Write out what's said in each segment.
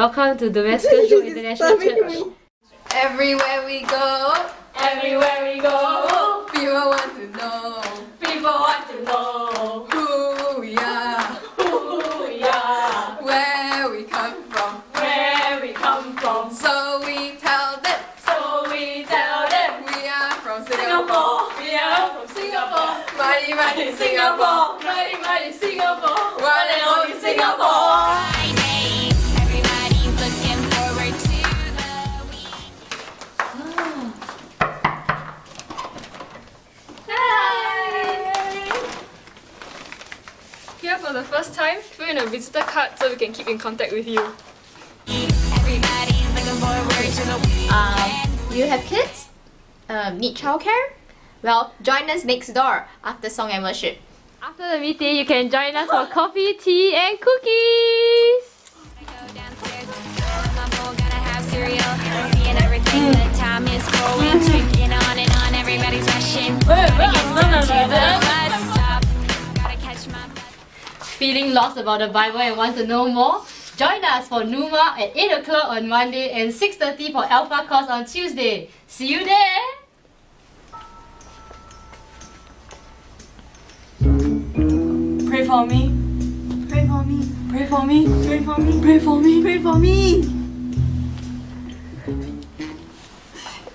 Welcome to Damascus Road International Church. Everywhere we go, people want to know. People want to know who we are, who we are, where we come from, where we come from. So we tell them, we are from Singapore, we are from Singapore. Mighty, mighty Singapore, mighty, mighty Singapore, one and only Singapore. For the first time, fill in a visitor card so we can keep in contact with you. You have kids? Need childcare? Well, join us next door after song and worship. After the meeting, you can join us for coffee, tea, and cookies. Feeling lost about the Bible and want to know more? Join us for Numa at 8 o'clock on Monday and 6:30 for Alpha Course on Tuesday. See you there! Pray for me. Pray for me. Pray for me. Pray for me. Pray for me. Pray for me.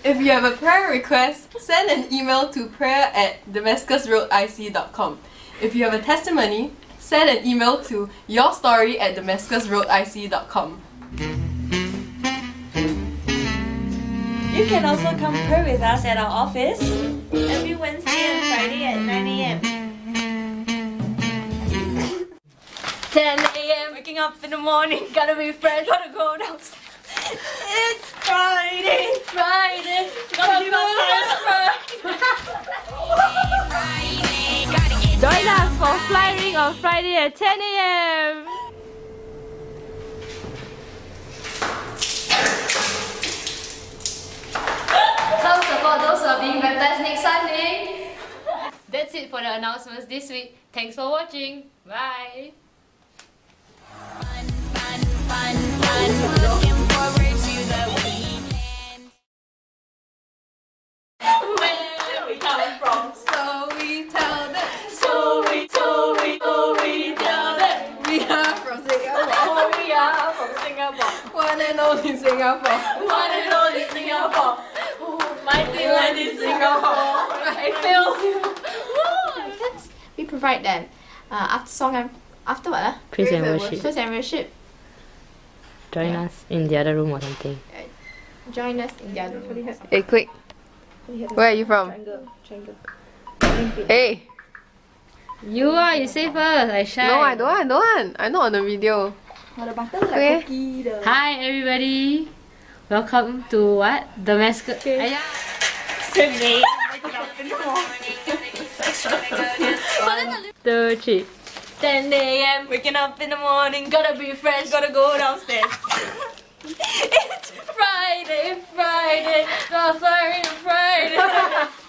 If you have a prayer request, send an email to prayer@damascusroadic.com. If you have a testimony, send an email to yourstory@damascusroadic.com. You can also come pray with us at our office every Wednesday and Friday at 9 a.m. 10 a.m. waking up in the morning, gotta be fresh, gotta go downstairs. It's Friday, Friday, gotta be Friday. Join us for flying on Friday at 10 a.m. Come support those who are being baptized next Sunday. That's it for the announcements this week. Thanks for watching. Bye. Where we come from, so we tell them. One and only Singapore. One and only Singapore. Mighty, mighty Singapore. I feel. Kids, we provide them after song and after what? Praise and worship. Praise and worship. Join us in the other room or something. Join us in the other room. Hey, quick. Where are you from? Triangle. Hey. You are. You say first. I shy. No, I don't want. I don't want. I'm not on the video. The button, like okay. Cookie, the... Hi everybody! Welcome to what? Damascus... Okay. Sunday! 1, 2, 3 10 a.m. Waking up in the morning, gotta be fresh, gotta go downstairs. It's Friday, Friday, Friday, Friday.